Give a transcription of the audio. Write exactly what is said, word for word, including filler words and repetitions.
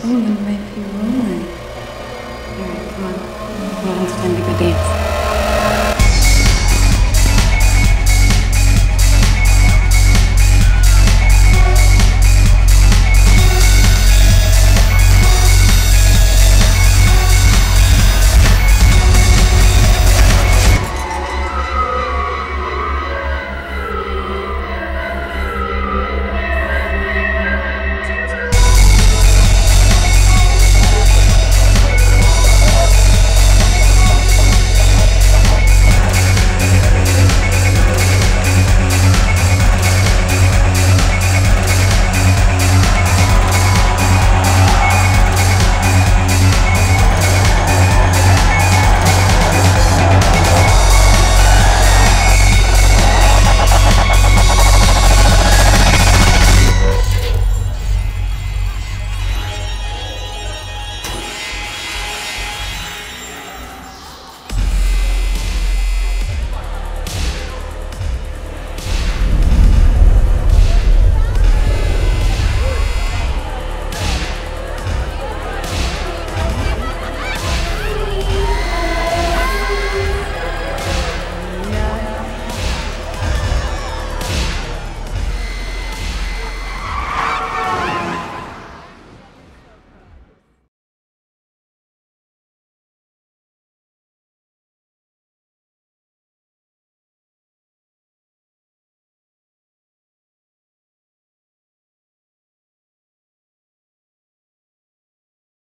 Oh, you might feel lonely. All right, come on. Come on, it's time to go dance.